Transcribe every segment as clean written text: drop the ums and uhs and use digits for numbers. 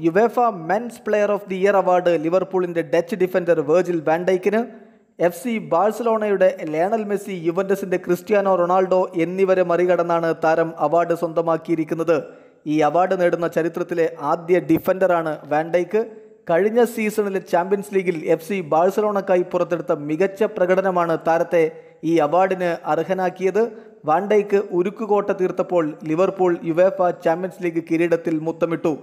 UEFA Men's Player of the Year award ലിവർപൂളിൻ്റെ Dutch defender Virgil van ഡൈക്കിന്, F C ബാഴ്സലോണയുടെ Lionel Messi, യുവൻ്റസിൻ്റെ Cristiano Ronaldo എന്നിവരെ മറികടന്നാണ് താരം അവാർഡ് സ്വന്തമാക്കിയിരിക്കുന്നത്. ഈ അവാർഡ് നേടുന്ന ചരിത്രത്തിലെ ആദ്യ ഡിഫൻഡറാണ് വാൻ ഡൈക്ക്. കഴിഞ്ഞ സീസണിലെ ചാമ്പ്യൻസ് ലീഗിൽ എഫ് സി ബാഴ്സലോണക്കായി പുറത്തെടുത്ത മികച്ച പ്രകടനമാണ് താരത്തെ ഈ അവാർഡിന് അർഹനാക്കിയത്. വാൻ ഡൈക്ക് ഉരുക്കുകോട്ട തീർത്തപ്പോൾ ലിവർപൂൾ യുവേഫ ചാമ്പ്യൻസ് ലീഗ് കിരീടത്തിൽ മുത്തമിട്ടു.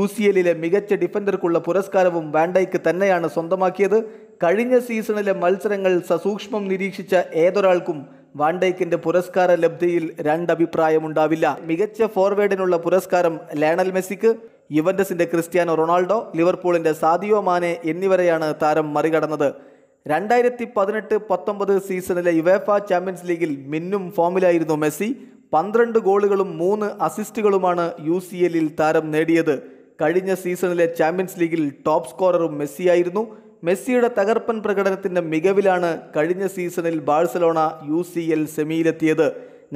UCLയിലെ മികച്ച ഡിഫൻഡർക്കുള്ള പുരസ്കാരവും വാൻ ഡൈക്ക് തന്നെയാണ് സ്വന്തമാക്കിയത്. കഴിഞ്ഞ സീസണിലെ മത്സരങ്ങൾ സസൂക്ഷ്മം നിരീക്ഷിച്ച ഏതൊരാൾക്കും വാൻ ഡൈക്കിൻ്റെ പുരസ്കാര ലബ്ധിയിൽ രണ്ടഭിപ്രായമുണ്ടാവില്ല. മികച്ച ഫോർവേഡിനുള്ള പുരസ്കാരം ലയണൽ മെസ്സിക്ക്, യുവൻ്റസിൻ്റെ ക്രിസ്ത്യാനോ റൊണാൾഡോ, ലിവർപൂളിൻ്റെ സാദിയോ മാനെ എന്നിവരെയാണ് താരം മറികടന്നത്. 2018-19 സീസണിലെ യുവേഫ ചാമ്പ്യൻസ് ലീഗിൽ മിന്നും ഫോമിലായിരുന്നു മെസ്സി. 12 ഗോളുകളും 3 അസിസ്റ്റുകളുമാണ് UCLയിൽ താരം നേടിയത്. കഴിഞ്ഞ സീസണിലെ ചാമ്പ്യൻസ് ലീഗിൽ ടോപ്പ് സ്കോററും മെസ്സിയായിരുന്നു. മെസ്സിയുടെ തകർപ്പൻ പ്രകടനത്തിൻ്റെ മികവിലാണ് കഴിഞ്ഞ സീസണിൽ ബാഴ്സലോണ UCL സെമിയിലെത്തിയത്.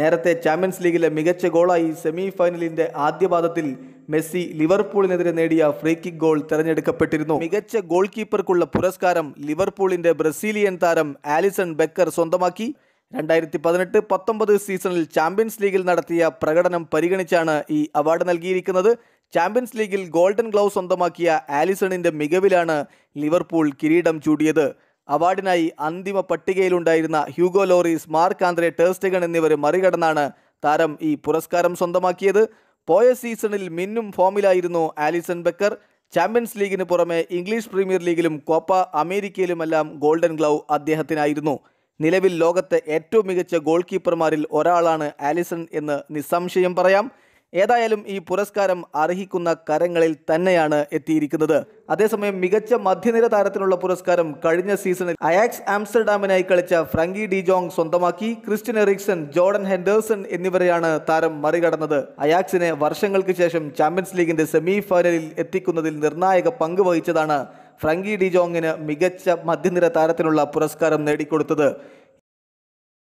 നേരത്തെ ചാമ്പ്യൻസ് ലീഗിലെ മികച്ച ഗോളായി സെമി ഫൈനലിൻ്റെ ആദ്യപാദത്തിൽ മെസ്സി ലിവർപൂളിനെതിരെ നേടിയ ഫ്രീ കിക്ക് ഗോൾ തിരഞ്ഞെടുക്കപ്പെട്ടിരുന്നു. മികച്ച ഗോൾ കീപ്പർക്കുള്ള പുരസ്കാരം ലിവർപൂളിൻ്റെ ബ്രസീലിയൻ താരം ആലിസൺ ബെക്കർ സ്വന്തമാക്കി. 2018-19 സീസണിൽ ചാമ്പ്യൻസ് ലീഗിൽ നടത്തിയ പ്രകടനം പരിഗണിച്ചാണ് ഈ അവാർഡ് നൽകിയിരിക്കുന്നത്. ചാമ്പ്യൻസ് ലീഗിൽ ഗോൾഡൻ ഗ്ലൗ സ്വന്തമാക്കിയ ആലിസണിൻ്റെ മികവിലാണ് ലിവർപൂൾ കിരീടം ചൂടിയത്. അവാർഡിനായി അന്തിമ പട്ടികയിലുണ്ടായിരുന്ന ഹ്യൂഗോ ലോറിസ്, മാർക്ക്-ആന്ദ്രേ ടെർ സ്റ്റെഗൻ എന്നിവരെ മറികടന്നാണ് താരം ഈ പുരസ്കാരം സ്വന്തമാക്കിയത്. പോയ സീസണിൽ മിന്നും ഫോമിലായിരുന്നു ആലിസൺ ബെക്കർ. ചാമ്പ്യൻസ് ലീഗിന് പുറമെ ഇംഗ്ലീഷ് പ്രീമിയർ ലീഗിലും കോപ്പ അമേരിക്കയിലുമെല്ലാം ഗോൾഡൻ ഗ്ലൗ അദ്ദേഹത്തിനായിരുന്നു. നിലവിൽ ലോകത്തെ ഏറ്റവും മികച്ച ഗോൾ കീപ്പർമാരിൽ ഒരാളാണ് ആലിസൺ എന്ന് നിസ്സംശയം പറയാം. ഏതായാലും ഈ പുരസ്കാരം അർഹിക്കുന്ന കരങ്ങളിൽ തന്നെയാണ് എത്തിയിരിക്കുന്നത്. അതേസമയം മികച്ച മധ്യനിര താരത്തിനുള്ള പുരസ്കാരം കഴിഞ്ഞ സീസണിൽ അയാക്സ് ആംസ്റ്റർഡാമിനായി കളിച്ച ഫ്രങ്കി ഡി ജോങ് സ്വന്തമാക്കി. ക്രിസ്റ്റ്യൻ എറിക്സൺ, ജോർഡൻ ഹെൻഡേഴ്സൺ എന്നിവരെയാണ് താരം മറികടന്നത്. അയാക്സിനെ വർഷങ്ങൾക്ക് ശേഷം ചാമ്പ്യൻസ് ലീഗിൻ്റെ സെമി ഫൈനലിൽ എത്തിക്കുന്നതിൽ നിർണായക പങ്ക് വഹിച്ചതാണ് ഫ്രങ്കി ഡി ജോങ്ങിന് മികച്ച മധ്യനിര താരത്തിനുള്ള പുരസ്കാരം നേടിക്കൊടുത്തത്.